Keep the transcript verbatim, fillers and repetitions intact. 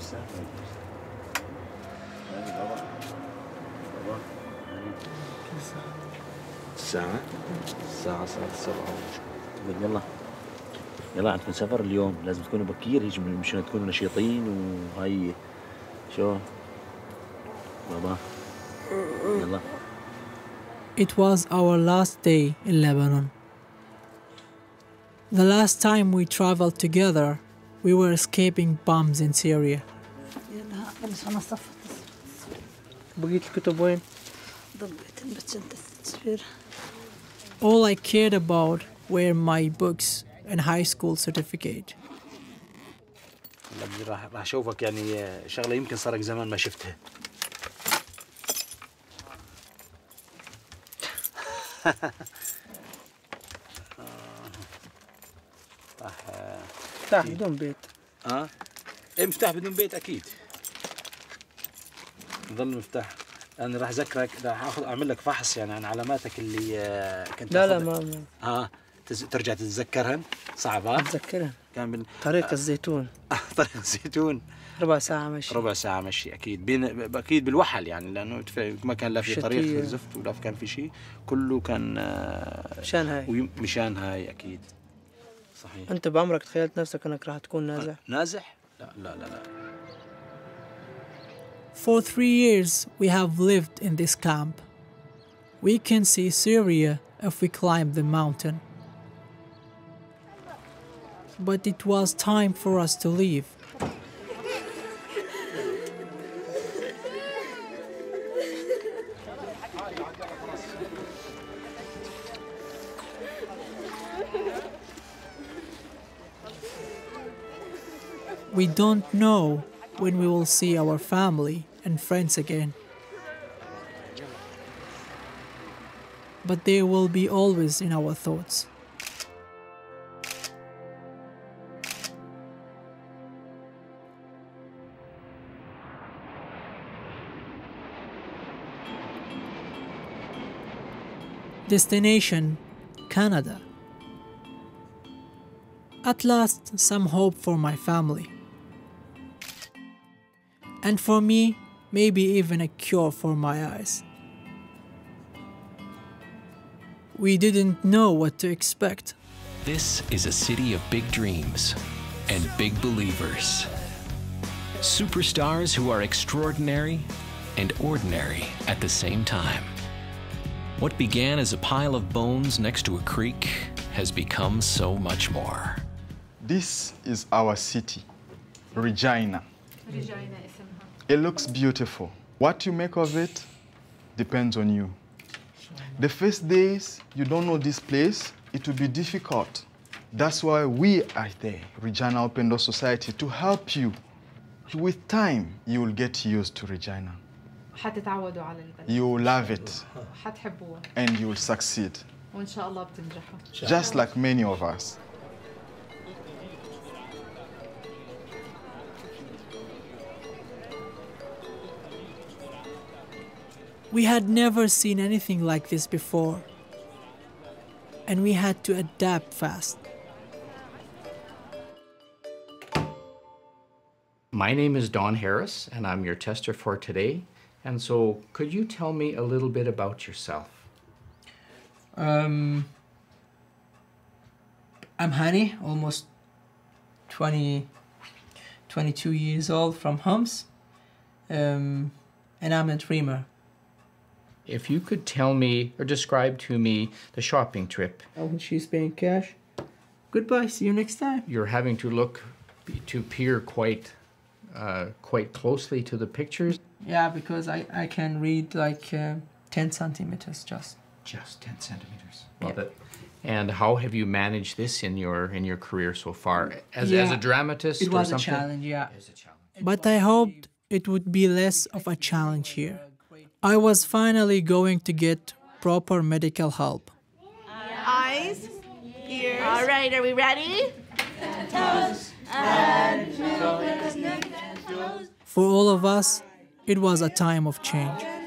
الساعة الساعة الساعة سبعة. يلا يلا عندكم سفر اليوم، لازم تكونوا بكير هيك مشان تكونوا نشيطين. وهي شو بابا يلا. It was our last day in Lebanon. The last time we traveled together, we were escaping bombs in Syria. All I cared about were my books and high school certificate. راح اشوفك يعني شغله يمكن صار لك زمان ما شفتها. مفتاح بدون بيت. اه مفتاح بدون بيت اكيد. ظل مفتاح. انا راح اذكرك، راح اخذ اعمل لك فحص يعني عن علاماتك اللي كنت لا لا ما اه ترجع تتذكرها. صعبة اتذكرها. كان بن... طريق الزيتون. طريق الزيتون ربع ساعة مشي. ربع ساعة مشي اكيد بين... اكيد بالوحل يعني، لانه ما كان لا في طريق زفت ولا كان في شيء، كله كان مشان هاي ويم... مشان هاي اكيد. صحيح. انت بعمرك تخيلت نفسك انك راح تكون نازح؟ نازح؟ لا لا لا لا. For three years we have lived in this camp. We can see Syria if we climb the mountain. But it was time for us to leave. We don't know when we will see our family and friends again. But they will be always in our thoughts. Destination, Canada. At last, some hope for my family. And for me, maybe even a cure for my eyes. We didn't know what to expect. This is a city of big dreams and big believers. Superstars who are extraordinary and ordinary at the same time. What began as a pile of bones next to a creek has become so much more. This is our city, Regina. Regina. It looks beautiful. What you make of it depends on you. The first days you don't know this place, it will be difficult. That's why we are there, Regina Open Door Society, to help you. With time, you will get used to Regina. You will love it. And you will succeed. Just like many of us. We had never seen anything like this before, and we had to adapt fast. My name is Dawn Harris, and I'm your tester for today. And so, could you tell me a little bit about yourself? Um, I'm Hani, almost twenty, twenty-two years old, from Homs, um, and I'm a dreamer. If you could tell me or describe to me the shopping trip. Oh, when she's paying cash. Goodbye, see you next time. You're having to look, to peer quite uh, quite closely to the pictures. Yeah, because I, I can read like uh, ten centimeters just. Just ten centimeters. Love yeah. it. And how have you managed this in your in your career so far? As, yeah. as a dramatist it was or something? A challenge, yeah. It was a challenge. But I hoped it would be less of a challenge here. I was finally going to get proper medical help. Eyes, ears. All right, are we ready? Toes. And toes. For all of us, it was a time of change.